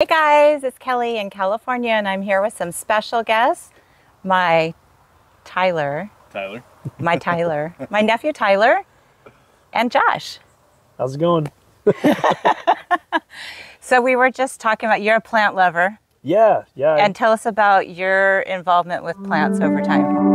Hey guys, it's Kelly in California and I'm here with some special guests. My Tyler, my nephew Tyler, and Josh. How's it going? So we were just talking about, you're a plant lover. Yeah. And tell us about your involvement with plants over time.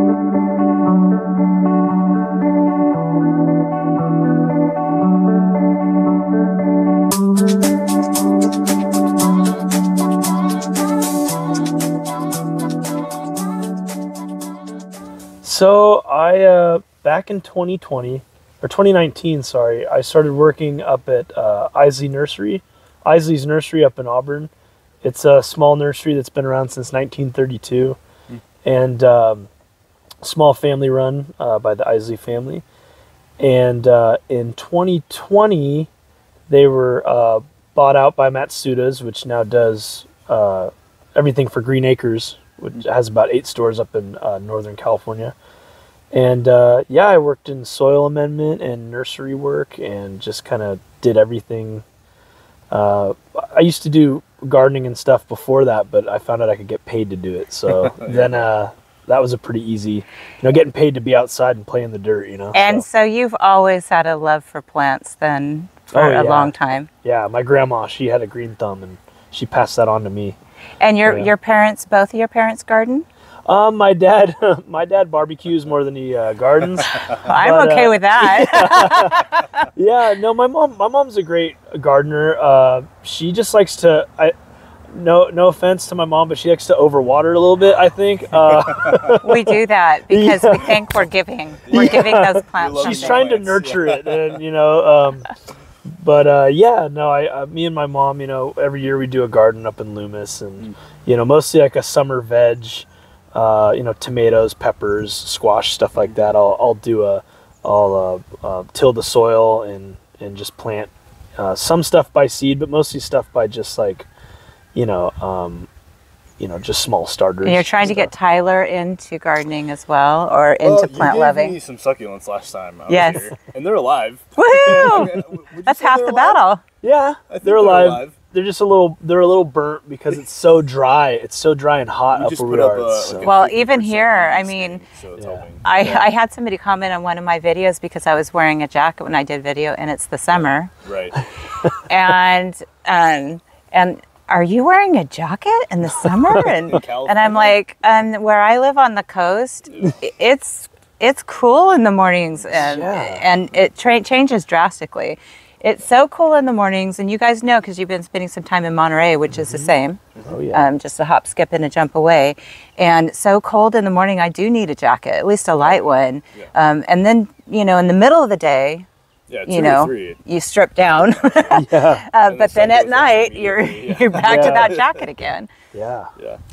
So I, back in 2019, I started working up at Isley's Nursery up in Auburn. It's a small nursery that's been around since 1932 and small family run by the Isley family. And in 2020, they were bought out by Matsuda's, which now does everything for Green Acres, which has about 8 stores up in Northern California. And I worked in soil amendment and nursery work and just kind of did everything. I used to do gardening and stuff before that, but I found out I could get paid to do it. So then that was a pretty easy, getting paid to be outside and play in the dirt, And so you've always had a love for plants then for a long time. Yeah, my grandma, she had a green thumb and she passed that on to me. And your parents, both of your parents garden? My dad barbecues more than he gardens. Well, I'm okay with that. No, my mom's a great gardener. She just likes to, no offense to my mom, but she likes to overwater a little bit, I think. We do that because we think we're giving. We're giving those plants something. She's trying to nurture it, and me and my mom, every year we do a garden up in Loomis and, mostly like a summer veg, tomatoes, peppers, squash, stuff like that. I'll till the soil and just plant, some stuff by seed, but mostly stuff by just like, just small starters. And you're trying to get Tyler into gardening as well, or into plant loving. You gave me some succulents last time. Yes, and they're alive. Woohoo! That's half the battle. Yeah, they're alive. They're just a little burnt because it's so dry. It's so dry and hot up where we are. Well, even here, I mean, I had somebody comment on one of my videos because I was wearing a jacket when I did video, and it's the summer. Right. And are you wearing a jacket in the summer? And I'm like, where I live on the coast, it's cool in the mornings and it changes drastically. It's so cool in the mornings, and you guys know because you've been spending some time in Monterey, which is the same. Oh yeah. Just a hop, skip, and a jump away. And so cold in the morning, I do need a jacket, at least a light one. Yeah. And then in the middle of the day. Yeah, you strip down, but then at night you're back to that jacket again. Yeah.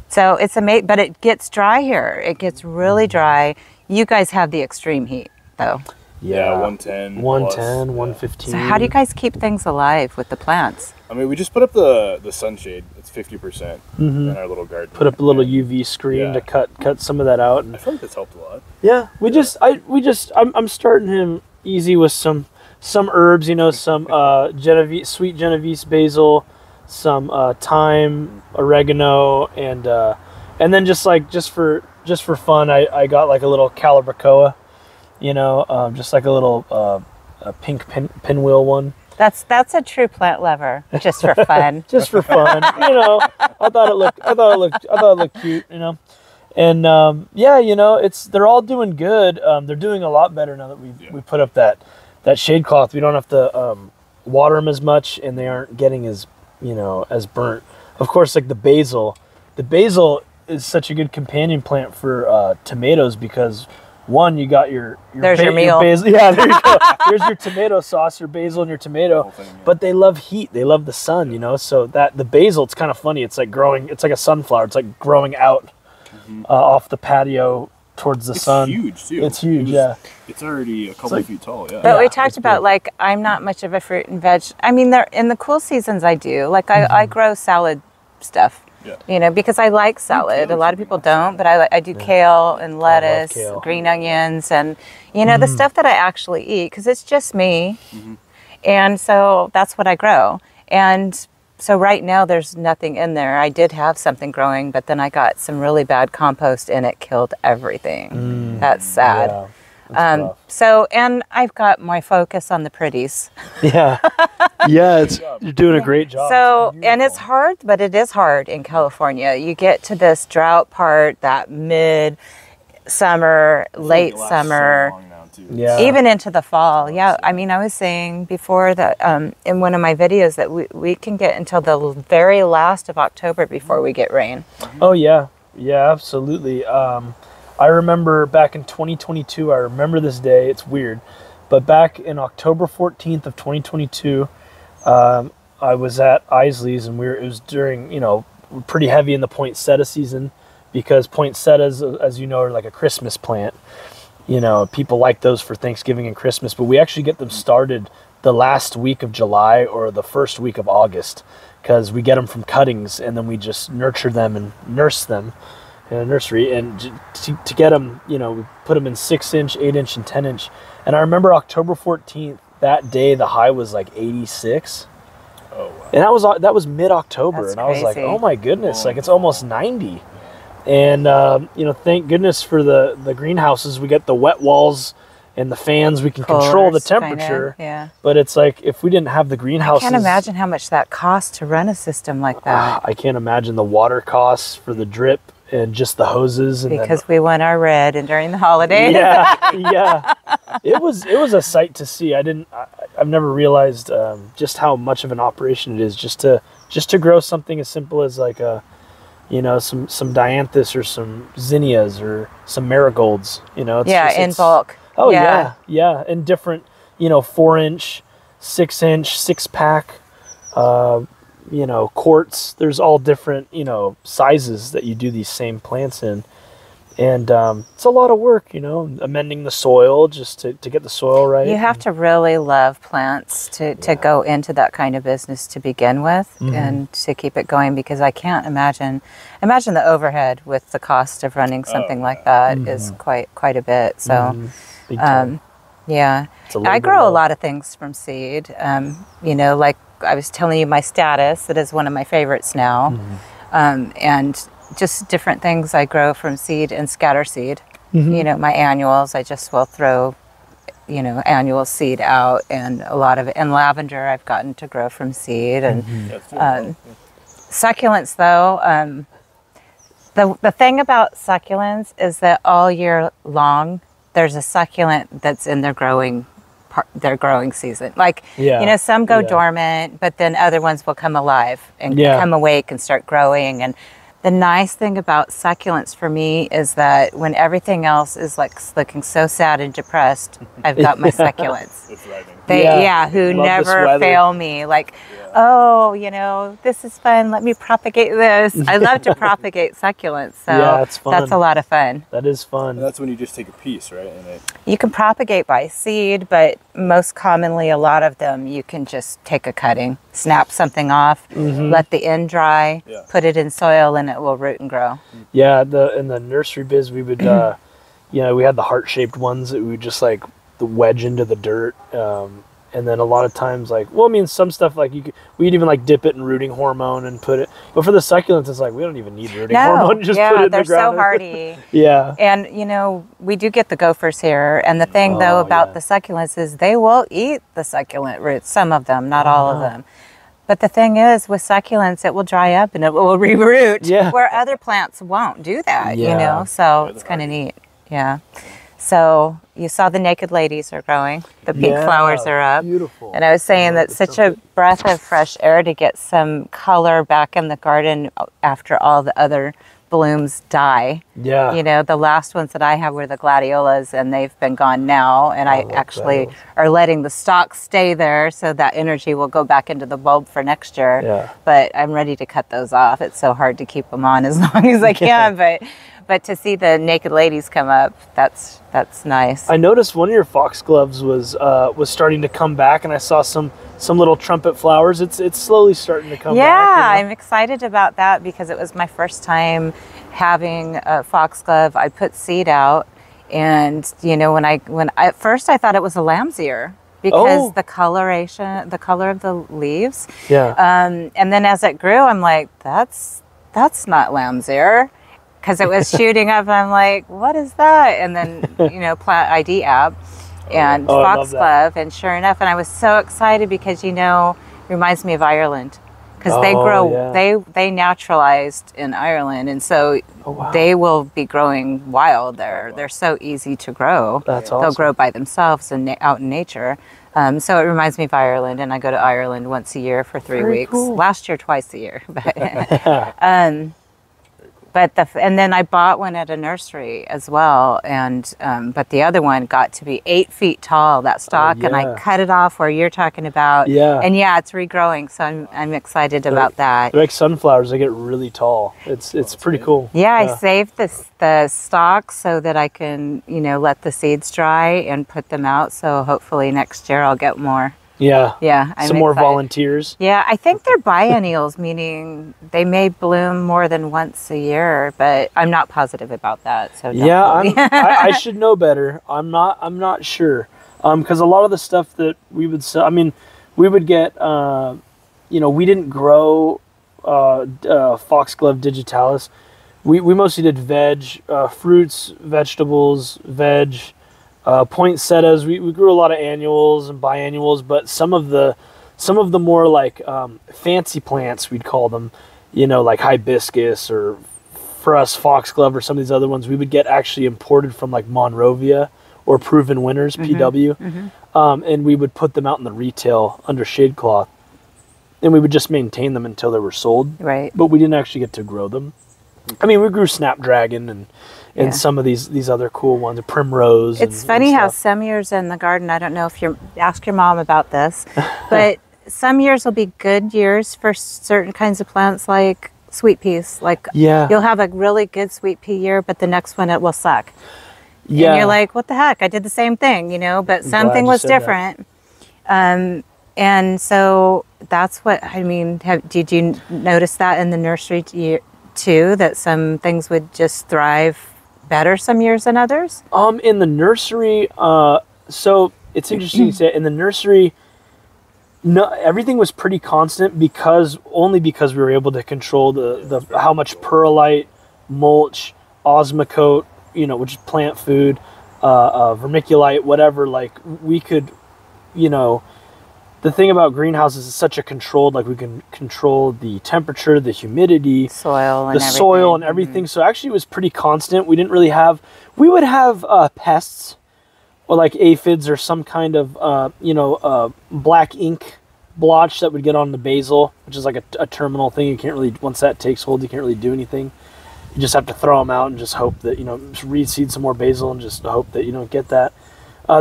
So it's amazing, but it gets dry here. It gets really dry. You guys have the extreme heat though. Yeah, 110, 115. So how do you guys keep things alive with the plants? I mean, we just put up the sunshade. It's 50% in our little garden. Put up a little UV screen to cut some of that out. And I feel like that's helped a lot. Yeah, I'm starting him easy with some herbs, some sweet Genovese basil, some thyme, oregano, and then just for fun, I got like a little calibrachoa, just like a little a pink pinwheel one. That's a true plant lover, just for fun. I thought it looked cute, And they're all doing good. They're doing a lot better now that we put up that shade cloth. We don't have to water them as much, and they aren't getting as as burnt. Of course, like the basil is such a good companion plant for tomatoes because one, you got your meal. Your basil. Yeah, there you go. There's your tomato sauce, your basil, and your tomato. The whole thing, yeah. But they love heat. They love the sun. Yeah. So that the basil, it's kind of funny. It's like growing. It's like a sunflower. It's like growing out off the patio. Towards the sun. It's huge too. It's huge, It's already a couple feet tall, But we talked about big. Like I'm not much of a fruit and veg. I mean, in the cool seasons I do. Like I grow salad stuff. Yeah. Because I like salad. A lot of people don't, but I do kale and lettuce, kale. Green onions, and the stuff that I actually eat because it's just me. And so that's what I grow. And So right now there's nothing in there. I did have something growing, but then I got some really bad compost and it killed everything. That's sad. Yeah, that's so, and I've got my focus on the pretties. Yeah. Yeah, it's, you're doing a great job. So, and it's hard, but it is hard in California. You get to this drought part, that mid-summer, late summer. So yeah. Even into the fall. Yeah. I mean, I was saying before that in one of my videos that we can get until the very last of October before we get rain. Oh, yeah. Yeah, absolutely. I remember back in 2022, I remember this day. It's weird. But back in October 14th of 2022, I was at Isley's and it was during, you know, pretty heavy in the poinsettia season because poinsettias, as you know, are like a Christmas plant. You know, people like those for Thanksgiving and Christmas, but we actually get them started the last week of July or the first week of August because we get them from cuttings and then we just nurture them and nurse them in a nursery. And to get them, you know, we put them in 6-inch, 8-inch, and 10-inch. And I remember October 14th, that day the high was like 86. Oh, wow. And that was mid-October. That's and crazy. I was like, oh my goodness, like it's almost 90. And, you know, thank goodness for the greenhouses. We get the wet walls and the fans. We can control the temperature. Kinda, yeah. But it's like if we didn't have the greenhouses. I can't imagine how much that costs to run a system like that. I can't imagine the water costs for the drip and just the hoses. And because we won our red and during the holidays. Yeah, yeah. It was a sight to see. I've never realized just how much of an operation it is just to grow something as simple as like a, you know, some dianthus or some zinnias or some marigolds, you know. It's in bulk. Oh, yeah. Yeah. And different, you know, 4-inch, 6-inch, 6-pack, you know, quarts. There's all different, you know, sizes that you do these same plants in. And it's a lot of work, you know, amending the soil just to get the soil right. You have to really love plants to go into that kind of business to begin with and to keep it going, because I can't imagine the overhead with the cost of running something like that is quite a bit. So, yeah, I grow a lot of things from seed. You know, like I was telling you, my status, it is one of my favorites now. And just different things I grow from seed and scatter seed. You know, my annuals, I just will throw, you know, annual seed out, and a lot of it. And lavender I've gotten to grow from seed. And succulents, though, the thing about succulents is that all year long there's a succulent that's in their growing season. Like, you know, some go dormant, but then other ones will come alive and come awake and start growing. And the nice thing about succulents for me is that when everything else is like looking so sad and depressed, I've got my succulents. They, who never fail me. Like, oh, you know, this is fun. Let me propagate this. I love to propagate succulents. So that's a lot of fun. That is fun. And that's when you just take a piece, right? And you can propagate by seed, but most commonly a lot of them you can just take a cutting, snap something off, let the end dry, put it in soil, and it will root and grow. Yeah, in the nursery biz, we would, you know, we had the heart-shaped ones that we would just like wedge into the dirt. And then a lot of times, like, well, I mean, some stuff, like, we'd even, like, dip it in rooting hormone and put it. But for the succulents, it's like, we don't even need rooting hormone. Just put it in the ground. Yeah, they're so hardy. And, you know, we do get the gophers here. And the thing, though, about the succulents is they will eat the succulent roots, some of them, not all of them. But the thing is, with succulents, it will dry up and it will re-root, where other plants won't do that, you know. So it's kind of neat. Yeah. So you saw the naked ladies are growing. The pink flowers are up. Beautiful. And I was saying that's such a breath of fresh air to get some color back in the garden after all the other blooms die. Yeah. You know, the last ones that I have were the gladiolas, and they've been gone now. And I actually are letting the stalks stay there so that energy will go back into the bulb for next year. Yeah. But I'm ready to cut those off. It's so hard to keep them on as long as I can. But to see the naked ladies come up, that's nice. I noticed one of your foxgloves was starting to come back, and I saw some little trumpet flowers. It's slowly starting to come back. Yeah, I'm excited about that because it was my first time having a foxglove. I put seed out, and you know, when I at first I thought it was a lamb's ear. because the coloration, the color of the leaves. Yeah. And then as it grew, I'm like, that's not lamb's ear, because it was shooting up. And I'm like, what is that? And then, you know, Plant ID app and foxglove, and sure enough, and I was so excited because, you know, reminds me of Ireland. Because they grow, they naturalized in Ireland, and so they will be growing wild there. They're so easy to grow. That's awesome. They'll grow by themselves and out in nature. So it reminds me of Ireland, and I go to Ireland once a year for three weeks. Cool. Last year, twice a year. But and then I bought one at a nursery as well, and but the other one got to be 8 feet tall, that stalk, and I cut it off where you're talking about. Yeah. And yeah, it's regrowing, so I'm excited about that. They're like sunflowers; they get really tall. It's pretty cool. Yeah, I saved the stalk so that I can, you know, let the seeds dry and put them out. So hopefully next year I'll get more. Yeah. Yeah. I'm Some more excited. Volunteers. Yeah. I think they're biennials, meaning they may bloom more than once a year, but I'm not positive about that. So yeah, I should know better. I'm not sure. Cause a lot of the stuff that we would sell, I mean, we would get, you know, we didn't grow, foxglove digitalis. We mostly did veg, fruits, vegetables, veg, poinsettias. We grew a lot of annuals and biannuals, but some of the more like fancy plants, we'd call them, you know, like hibiscus or for us foxglove or some of these other ones we would get actually imported from like Monrovia or Proven Winners, PW, and we would put them out in the retail under shade cloth, and we would just maintain them until they were sold. Right. But we didn't actually get to grow them. I mean, we grew snapdragon and some of these other cool ones, a primrose. It's funny how some years in the garden, I don't know if you ask your mom about this, but some years will be good years for certain kinds of plants like sweet peas. Like you'll have a really good sweet pea year, but the next one it will suck. Yeah. And you're like, what the heck? I did the same thing, you know, but something was different. And so that's what, I mean, did you notice that in the nursery too, that some things would just thrive better some years than others? In the nursery, so it's interesting you say in the nursery, no, everything was pretty constant because we were able to control the how much perlite, mulch, osmocote, you know, which is plant food, vermiculite, whatever. Like we could, you know, the thing about greenhouses is such a controlled, like we can control the temperature, the humidity, soil and everything. So actually it was pretty constant. We didn't really have, we would have pests or like aphids or some kind of, you know, black ink blotch that would get on the basil, which is like a terminal thing. You can't really, once that takes hold, you can't really do anything. You just have to throw them out and just hope that, you know, just reseed some more basil and just hope that you don't get that.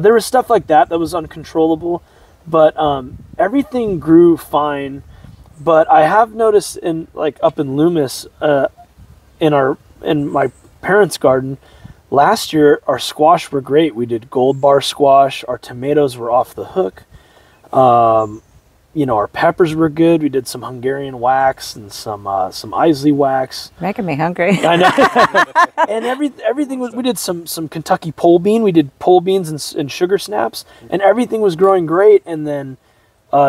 There was stuff like that that was uncontrollable. But everything grew fine. But I have noticed in like up in Loomis, in my parents' garden last year, our squash were great. We did gold bar squash. Our tomatoes were off the hook. You know, our peppers were good. We did some Hungarian wax and some Isley wax. Making me hungry. I know. And everything was. We did some Kentucky pole bean. We did pole beans and sugar snaps, and everything was growing great. And then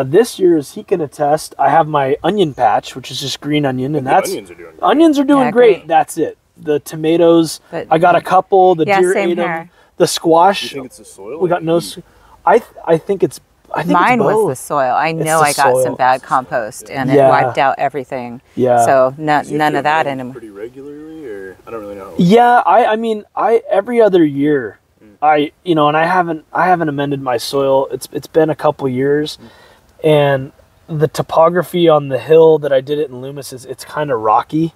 this year, as he can attest, I have my onion patch, which is just green onion, and that's onions are doing great. Great. That's it. The tomatoes. But, I got a couple. The deer ate them. The squash. You think it's the soil? We got no. I think it's. Mine was the soil. I know I got some bad compost and it wiped out everything. Yeah. So none of that anymore. Pretty regularly, or I don't really know. Yeah, I mean, every other year, I you know, and I haven't amended my soil. It's been a couple years, and the topography on the hill that I did it in Loomis is it's kind of rocky.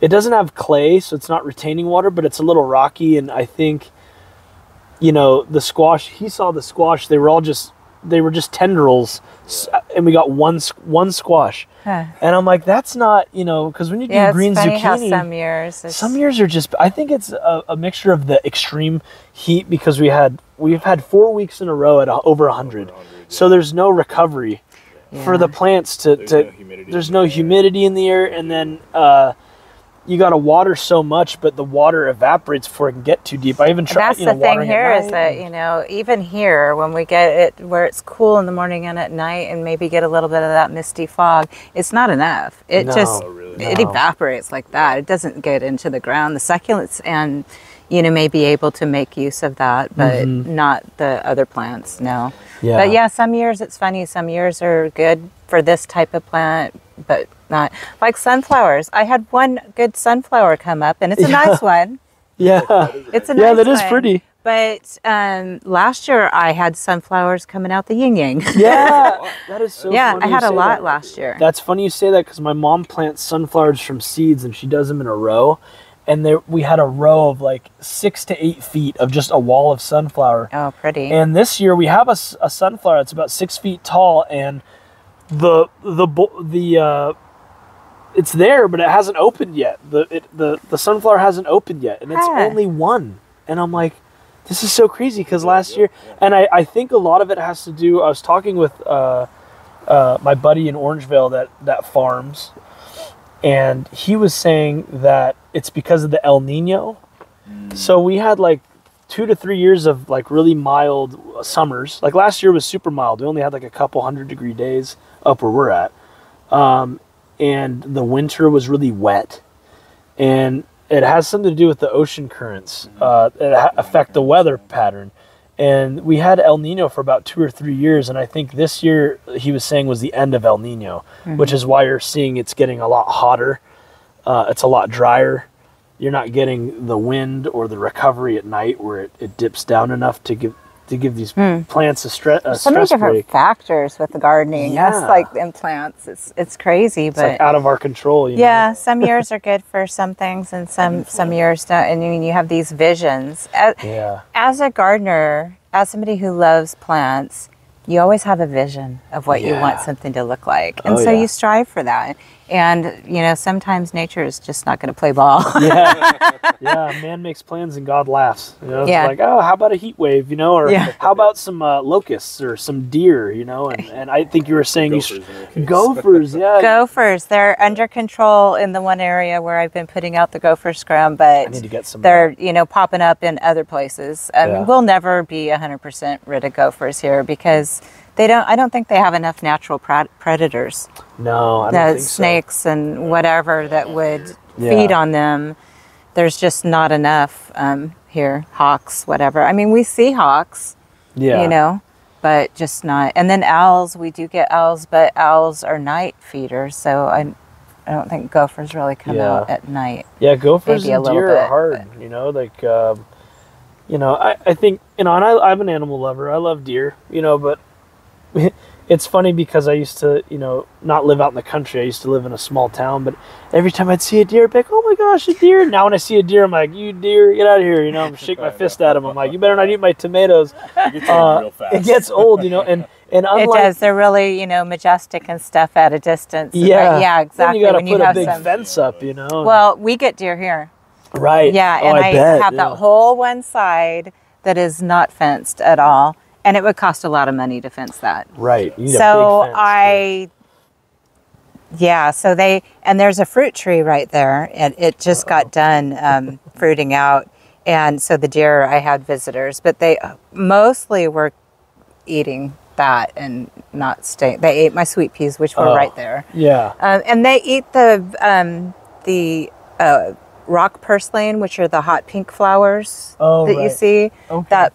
It doesn't have clay, so it's not retaining water, but it's a little rocky. And I think, you know, the squash. He saw the squash. They were just tendrils, and we got one squash. Huh. And I'm like, that's not, you know, because when you do green zucchini, some years are just. I think it's a mixture of the extreme heat because we've had 4 weeks in a row at over 100, so there's no recovery for the plants to. There's no humidity in the air, and then you got to water so much, but the water evaporates before it can get too deep. I even tried. That's the thing here is that, you know, even here when we get it where it's cool in the morning and at night and maybe get a little bit of that misty fog, it's not enough. It just, it evaporates like that. It doesn't get into the ground. The succulents and, you know, may be able to make use of that, but not the other plants, no. Yeah. But yeah, some years it's funny. Some years are good for this type of plant, but not like sunflowers. I had one good sunflower come up, and it's a nice one. It's a nice one. Yeah, that is pretty. But last year I had sunflowers coming out the yin yang. That is so funny. I had a lot last year. That's funny you say that, because my mom plants sunflowers from seeds, and she does them in a row. And there, we had a row of like 6 to 8 feet of just a wall of sunflower. Oh, pretty. And this year we have a sunflower that's about 6 feet tall, and it's there, but it hasn't opened yet. The sunflower hasn't opened yet, and it's only one. And I'm like, this is so crazy, because last year, and I think a lot of it has to do, I was talking with my buddy in Orangevale that farms, and he was saying that it's because of the El Nino. So we had like 2 to 3 years of like really mild summers. Like last year was super mild. We only had like a couple 100-degree days up where we're at. And the winter was really wet. And it has something to do with the ocean currents that affect the weather pattern. And we had El Nino for about 2 or 3 years, and I think this year, he was saying, was the end of El Nino, which is why you're seeing it's getting a lot hotter. It's a lot drier. You're not getting the wind or the recovery at night where it dips down enough to give these plants a stress break. So many different factors with the gardening. Yeah. That's like in plants. It's crazy. It's like out of our control. You know? Some years are good for some things, and some years don't. And I mean, you have these visions. As a gardener, as somebody who loves plants, you always have a vision of what you want something to look like. And so you strive for that. And, you know, sometimes nature is just not going to play ball. Man makes plans and God laughs. You know, it's like, oh, how about a heat wave, you know, or how about some locusts or some deer, you know? And I think you were saying gophers, Gophers, they're under control in the one area where I've been putting out the gopher scram, but I need to get some they're, you know, popping up in other places. We'll never be 100% rid of gophers here, because I don't think they have enough natural predators. No, I don't think so. Snakes and whatever that would feed on them. There's just not enough here. Hawks, whatever. I mean, we see hawks, you know, but just not. And then owls, we do get owls, but owls are night feeders. So I don't think gophers really come out at night. Yeah, gophers and deer are hard, but, you know, like, you know, I think, you know, and I'm an animal lover. I love deer, you know, but it's funny because I used to, you know, not live out in the country. I used to live in a small town, but every time I'd see a deer, I'd be like, oh my gosh, a deer. Now when I see a deer, I'm like, you deer, get out of here. You know, I'm shaking my fist at him. I'm like, you better not eat my tomatoes. It gets old, you know, and unlike, it does. They're really, you know, majestic and stuff at a distance. Yeah. Yeah, exactly. Then you got to put a big fence up, you know. Well, we get deer here. Right. Yeah, and I have that whole one side that is not fenced at all. And it would cost a lot of money to fence that. Right. You need a big fence, so they, and there's a fruit tree right there, and it just got done fruiting out. And so the deer, I had visitors, but they mostly were eating that and not staying. They ate my sweet peas, which were right there. Yeah. And they eat the rock purslane, which are the hot pink flowers you see, that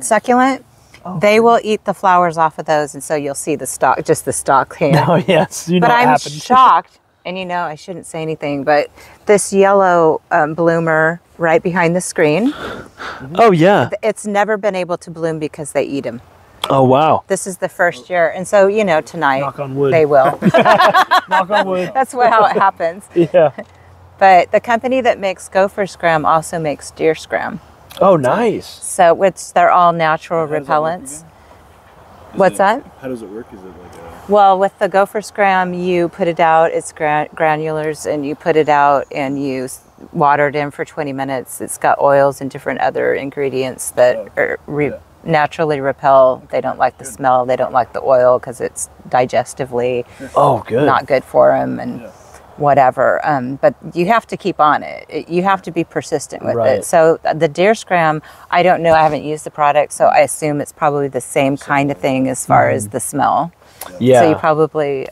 succulent. Oh, they will eat the flowers off of those, and so you'll see the stalk, just the stalk here. Oh, yes. You know but I'm shocked, and you know I shouldn't say anything, but this yellow bloomer right behind the screen. Oh, yeah. It's never been able to bloom because they eat them. Oh, wow. This is the first year. And so, you know, tonight. Knock on wood. They will. Knock on wood. That's how it happens. Yeah. But the company that makes Gopher Scram also makes Deer Scram. Oh, nice. So which they're all natural repellents. How does it work? Is it like a... Well, with the Gopher Scram, you put it out. It's granulars, and you put it out and you water it in for 20 minutes. It's got oils and different other ingredients that naturally repel. They don't like the smell. They don't like the oil because it's digestively not good for them. And whatever. But you have to keep on it. You have to be persistent with it. So the Deer Scram, I don't know. I haven't used the product, so I assume it's probably the same kind of thing as far as the smell. Yeah. So you probably,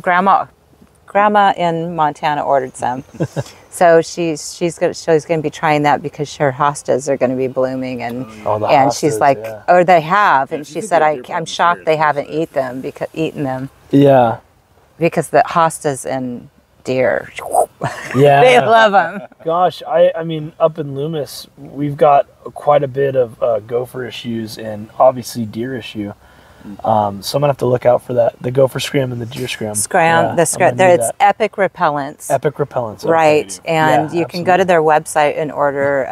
grandma in Montana ordered some. So she's going to be trying that because her hostas are going to be blooming, and hostas, she's like, or they have, and she said, I'm shocked they haven't eaten them. Yeah. Because the hostas and deer, they love them. Gosh, I mean, up in Loomis, we've got quite a bit of gopher issues and obviously deer issue. So I'm gonna have to look out for that. The Gopher Scram and the Deer Scram. It's Epic Repellents. Epic Repellents, right? And you can go to their website and order,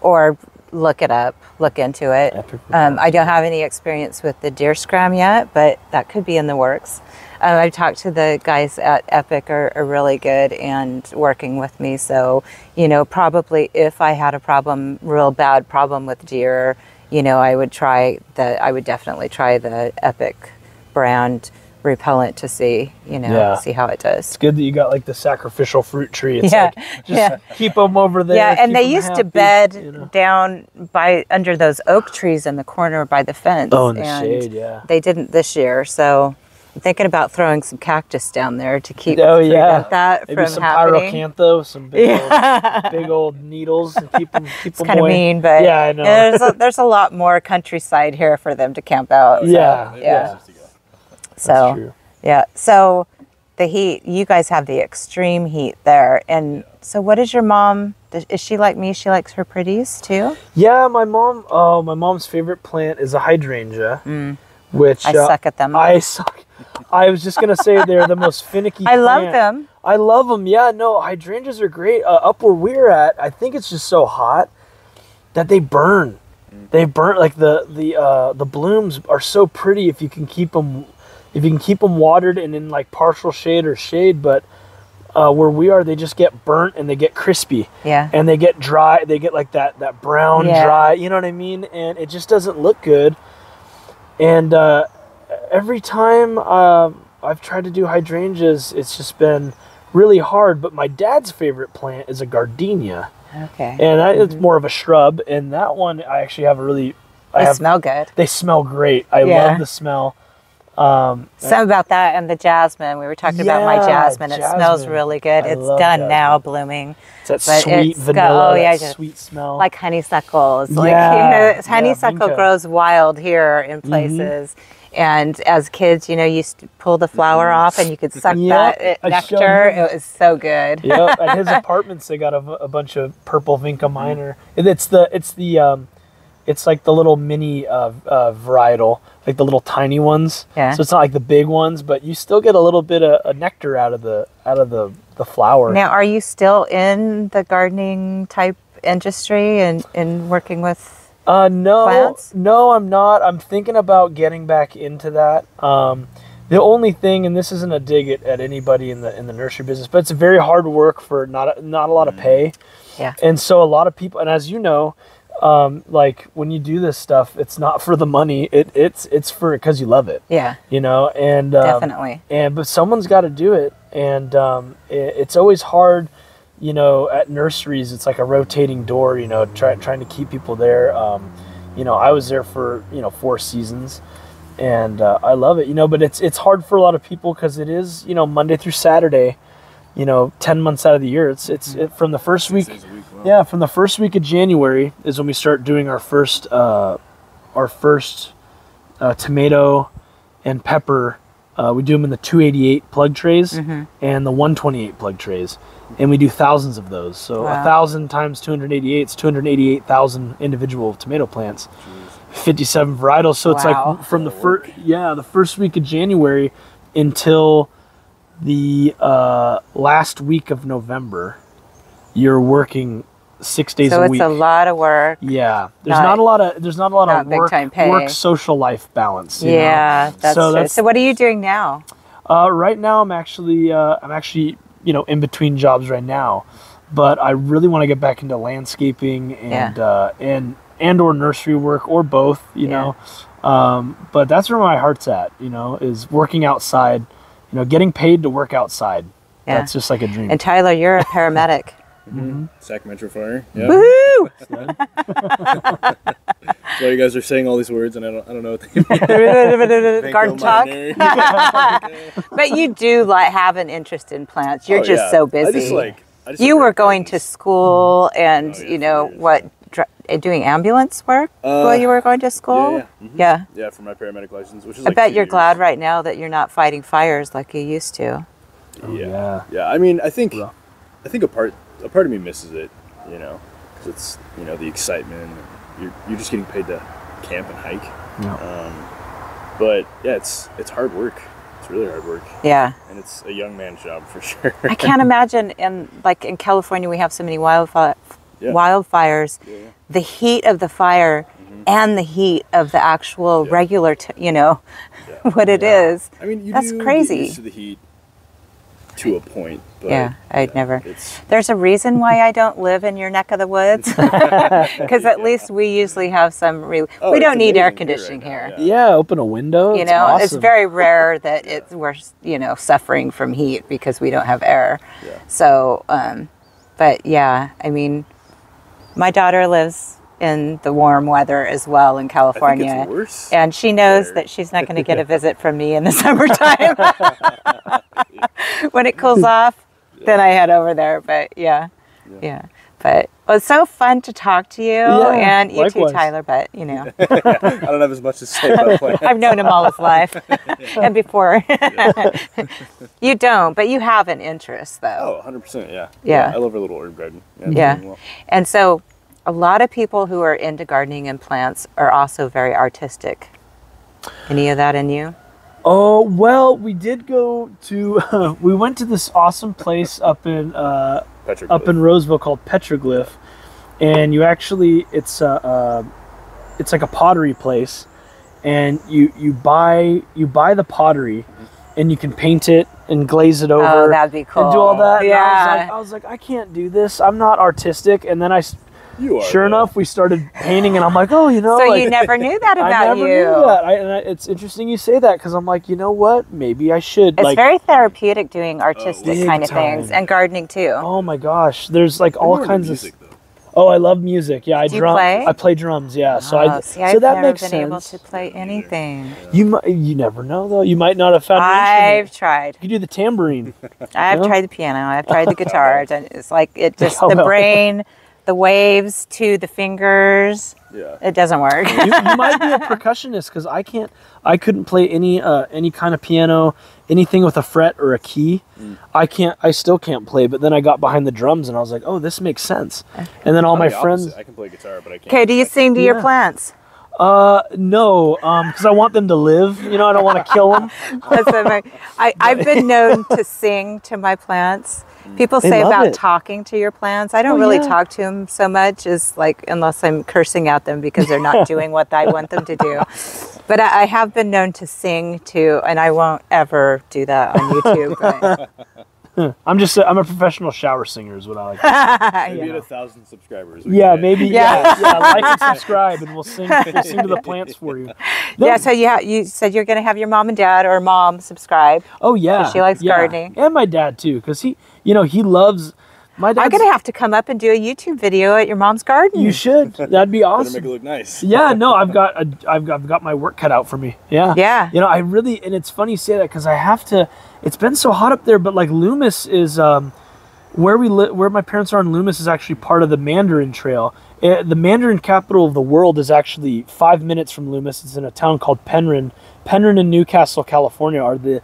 or look it up, look into it. I don't have any experience with the Deer Scram yet, but that could be in the works. I've talked to the guys at Epic are really good and working with me. So you know, probably if I had a problem, real bad problem with deer, you know, I would definitely try the Epic brand repellent to see, you know, see how it does. It's good that you got like the sacrificial fruit tree. It's like, keep them over there. Yeah, and they used to bed down by under those oak trees in the corner by the fence. Oh, in the shade, they didn't this year, so I'm thinking about throwing some cactus down there to keep that from happening. Maybe some pyrocantho, some big old needles, and keep them away. It's kind of mean, but yeah, I know. There's a lot more countryside here for them to camp out. So the heat, you guys have the extreme heat there, and so what is your mom? Is she like me? She likes her pretties too. Yeah, my mom. Oh, my mom's favorite plant is a hydrangea, which I suck at them. I suck. I was just gonna say they're the most finicky. I love them. I love them. Yeah, no, hydrangeas are great. Up where we're at, I think it's just so hot that they burn. They burn like the blooms are so pretty if you can keep them watered and in like partial shade or shade. But where we are, they just get burnt and they get crispy. Yeah. And they get dry. They get like that brown dry. You know what I mean? And it just doesn't look good. And every time I've tried to do hydrangeas, it's just been really hard. But my dad's favorite plant is a gardenia. Okay. And it's more of a shrub. And that one, I actually have a really... They smell good. They smell great. I love the smell. Something about that and the jasmine. We were talking about my jasmine. It smells really good. It's done now, blooming. It's sweet vanilla, sweet smell. Like honeysuckles. Yeah. Like, you know, honeysuckle grows wild here in places. And as kids, you know, you used to pull the flower off and you could suck that nectar. It was so good. Yep. At his apartments, they got a bunch of purple vinca minor. It's like the little mini varietal, like the little tiny ones. Yeah. So it's not like the big ones, but you still get a little bit of nectar out of the flower. Now, are you still in the gardening type industry and working with plants? No, I'm not. I'm thinking about getting back into that. The only thing, and this isn't a dig at anybody in the nursery business, but it's very hard work for not a lot of pay. Yeah. And so a lot of people, and as you know, like when you do this stuff, it's not for the money. It's for because you love it. Yeah. You know, and definitely. But someone's got to do it, and it's always hard. You know, at nurseries, it's like a rotating door. You know, trying to keep people there. You know, I was there for 4 seasons, and I love it. You know, but it's hard for a lot of people because it is Monday through Saturday. 10 months out of the year. It's from the first week. Yeah, from the first week of January is when we start doing our first tomato and pepper. We do them in the 288 plug trays and the 128 plug trays, and we do thousands of those. So 1,000 times 288 is 288,000 individual tomato plants, 57 varietals. So it's like from the first week of January until the last week of November. You're working 6 days a week. So it's a lot of work. Yeah. There's not a lot of work social life balance. That's true. So what are you doing now? Right now I'm actually, in between jobs right now, but I really want to get back into landscaping and or nursery work or both, know. But that's where my heart's at, is working outside, getting paid to work outside. Yeah. That's just like a dream. And Tyler, you're a paramedic. Mm-hmm. Sacramento Fire. Yeah. Woohoo! So you guys are saying all these words, and I don't know what they mean. Garden talk. But you do like have an interest in plants. You're just so busy. You were going to school, and you know what, doing ambulance work while you were going to school. Yeah. Mm-hmm. Yeah. Yeah, for my paramedic license, which is. I bet you're glad right now that you're not fighting fires like you used to. Oh, yeah. Yeah. I mean, I think a part of me misses it, you know, because it's, you know, the excitement. You're just getting paid to camp and hike. Yeah. But yeah, it's hard work. It's really hard work. Yeah. And it's a young man's job for sure. I can't imagine. And like in California, we have so many wildfires. Yeah. The heat of the fire and the heat of the actual regular, what it is. I mean, that's crazy. Get used to the heat. To a point, but yeah, I'd never. There's a reason why I don't live in your neck of the woods, because at least we usually have some. We don't need air conditioning here. Yeah. Open a window. You know, awesome. It's very rare that we're suffering from heat because we don't have air. Yeah. So, but yeah, I mean, my daughter lives in the warm weather as well in California, I think it's worse and she knows that she's not going to get a visit from me in the summertime. When it cools off, then I head over there. But yeah. But it was so fun to talk to you and you likewise. Too, Tyler. But you know, I don't have as much to say about plants. I've known him all his life, and before you don't, but you have an interest though. Oh, 100%, yeah. Yeah. I love our little herb garden. Yeah, well. And so. A lot of people who are into gardening and plants are also very artistic. Any of that in you? Oh, well, we did go to, we went to this awesome place up in Roseville called Petroglyph. And you actually, it's like a pottery place. And you buy the pottery and you can paint it and glaze it over. Oh, that'd be cool. And do all that. Yeah. I was like, I can't do this. I'm not artistic. And then sure enough, we started painting, and I'm like, oh, you know. So like, you never knew that about you. I never knew that. It's interesting you say that, because I'm like, you know what? Maybe I should. It's like, very therapeutic doing artistic kind of things, and gardening too. Oh my gosh, there's like all kinds of music, though. Oh, I love music. Yeah, I play drums. Yeah, so that makes sense. I've never been able to play anything. You never know though. You might not have found. I've tried. You do the tambourine. I've tried the piano. I've tried the guitar. It's like it just the brain. The waves to the fingers. Yeah, it doesn't work. you might be a percussionist, because I couldn't play any kind of piano, anything with a fret or a key. I still can't play. But then I got behind the drums and I was like, oh, this makes sense. And then all my friends. I can play guitar, but I can't. Okay, do you sing to your plants? No, because I want them to live. You know, I don't want to kill them. I've been known to sing to my plants. People say about talking to your plants. I don't really talk to them so much as like, unless I'm cursing at them because they're not doing what I want them to do. But I have been known to sing to, and I won't ever do that on YouTube. But. I'm a professional shower singer is what I like to say. Maybe at 1,000 subscribers. Yeah, maybe. Yeah. Like and subscribe, and we'll sing to the plants for you. No. Yeah, so you said you're going to have your mom and dad or mom subscribe. Oh, yeah. She likes gardening. And my dad, too, because he... You know, he loves my dad. I'm going to have to come up and do a YouTube video at your mom's garden. You should. That'd be awesome. Better make it look nice. Yeah, no, I've got my work cut out for me. Yeah. Yeah. You know, I really, and it's funny you say that, because I have to, it's been so hot up there, but like Loomis is, where my parents are in Loomis is actually part of the Mandarin Trail. The Mandarin capital of the world is actually 5 minutes from Loomis. It's in a town called Penryn. Penryn and Newcastle, California are the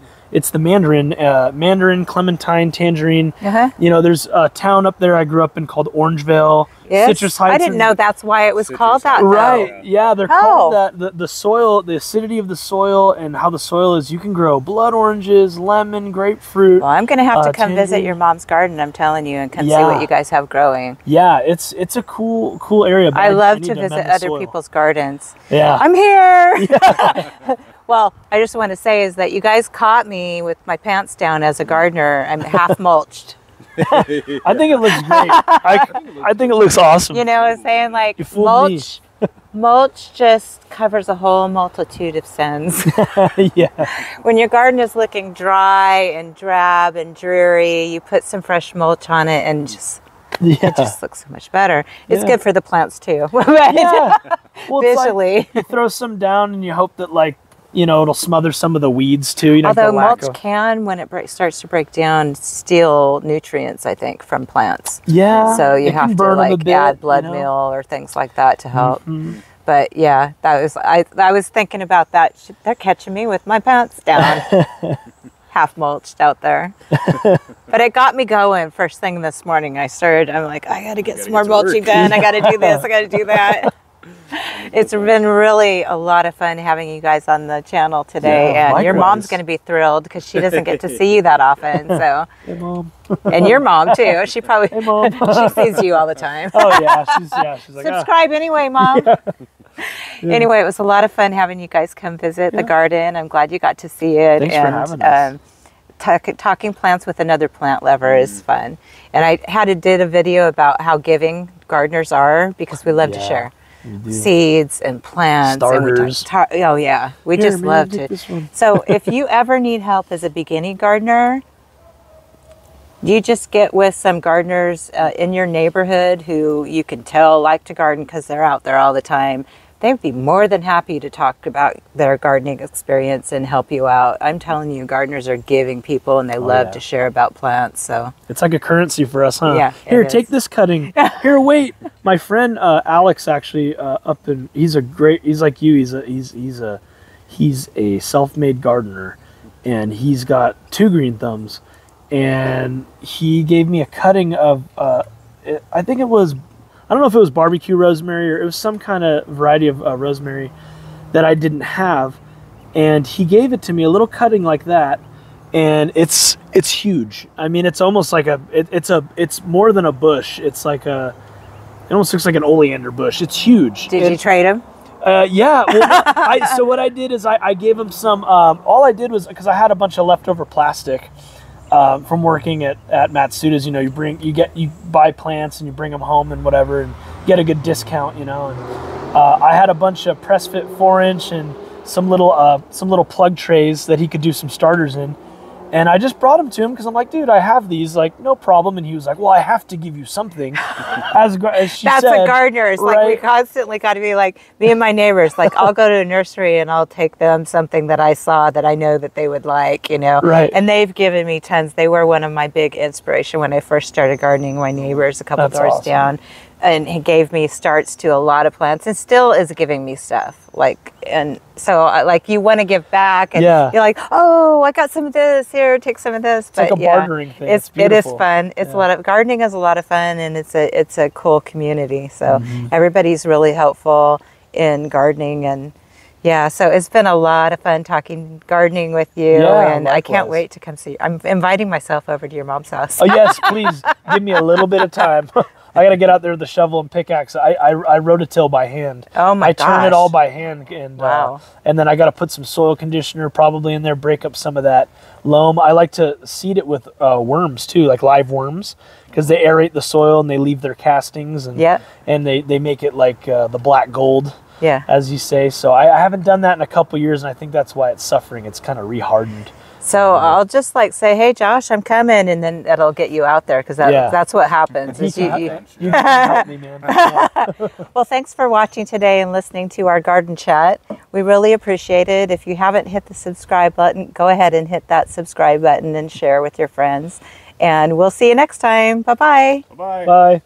Mandarin, clementine, tangerine. You know, there's a town up there I grew up in called Orangevale, Citrus Heights. I didn't know that's why it was called that. Right. Though. Yeah, they're called that. The soil, the acidity of the soil and how the soil is, you can grow blood oranges, lemon, grapefruit. Well, I'm going to have to come visit your mom's garden, I'm telling you, and come see what you guys have growing. Yeah, it's a cool area. But I love to visit other people's gardens. Yeah. I'm here. Yeah. Well, I just want to say is that you guys caught me with my pants down as a gardener. I'm half mulched. I think it looks great. I think it looks awesome. You know what I'm saying? Like, mulch me. Mulch just covers a whole multitude of sins. Yeah. When your garden is looking dry and drab and dreary, you put some fresh mulch on it and just, yeah, it just looks so much better. It's good for the plants too. Yeah. Well, visually. It's like you throw some down and you hope that, like, you know, it'll smother some of the weeds too. You know, although mulch can, when it starts to break down, steal nutrients, I think, from plants. Yeah. So you have to, like, add blood meal or things like that to help. Mm-hmm. But yeah, that was, I was thinking about that. They're catching me with my pants down. Half mulched out there. But it got me going first thing this morning. I started, I'm like, I got to get some more mulching done. I got to do this. I got to do that. It's been really a lot of fun having you guys on the channel today, and likewise. Your mom's going to be thrilled because she doesn't get to see you that often. So, hey, Mom. And your mom too. She probably hey, Mom. She sees you all the time. Oh yeah, she's like, subscribe anyway, Mom. Yeah. Yeah. Anyway, it was a lot of fun having you guys come visit the garden. I'm glad you got to see it. Thanks for having us. Talking plants with another plant lover is fun. And I did a video about how giving gardeners are, because we love to share. Seeds and plants. Starters. And oh yeah, we just love it. So if you ever need help as a beginning gardener, you just get with some gardeners in your neighborhood who you can tell like to garden, because they're out there all the time. They'd be more than happy to talk about their gardening experience and help you out. I'm telling you, gardeners are giving people, and they love to share about plants. So it's like a currency for us, huh? Yeah. Here, take this cutting. Here, wait. My friend Alex, actually, up in he's like you. He's a self-made gardener, and he's got 2 green thumbs. And he gave me a cutting of I think it was, I don't know if it was barbecue rosemary, or it was some kind of variety of rosemary that I didn't have. And he gave it to me, a little cutting like that. And it's huge. I mean, it's almost like it's more than a bush. It's like it almost looks like an oleander bush. It's huge. Did you trade him? Yeah. Well, so what I did is I gave him some, all I did was, because I had a bunch of leftover plastic from working at Matsuda's, you know, you buy plants and you bring them home and whatever, and get a good discount, you know. And I had a bunch of press fit 4-inch and some little plug trays that he could do some starters in, and I just brought them to him because I'm like, dude, I have these, like, no problem. And he was like, well, I have to give you something. As she that's said, a gardener. It's like we constantly got to be like, me and my neighbors, like, I'll go to a nursery and I'll take them something that I saw that I know that they would like, you know. Right. And they've given me tons. They were one of my big inspiration when I first started gardening. My neighbors a couple doors down. And he gave me starts to a lot of plants, and still is giving me stuff. Like, and so like, you want to give back, and you're like, oh, I got some of this here, take some of this. It's but like a bartering thing. It is fun. It's a lot of gardening is a lot of fun, and it's a cool community. So everybody's really helpful in gardening, and so it's been a lot of fun talking gardening with you, and likewise. I can't wait to come see you. I'm inviting myself over to your mom's house. Oh yes, please give me a little bit of time. I got to get out there with the shovel and pickaxe. I rototilled a till by hand. Oh my gosh. I turn it all by hand. And, and then I got to put some soil conditioner probably in there, break up some of that loam. I like to seed it with worms too, like live worms, because they aerate the soil and they leave their castings, and they make it like the black gold, as you say. So I haven't done that in a couple years, and I think that's why it's suffering. It's kind of rehardened. So I'll just like say, hey, Josh, I'm coming, and then it'll get you out there, because that's what happens. Is you can help me, man. Well, thanks for watching today and listening to our garden chat. We really appreciate it. If you haven't hit the subscribe button, go ahead and hit that subscribe button and share with your friends. And we'll see you next time. Bye-bye. Bye-bye. Bye.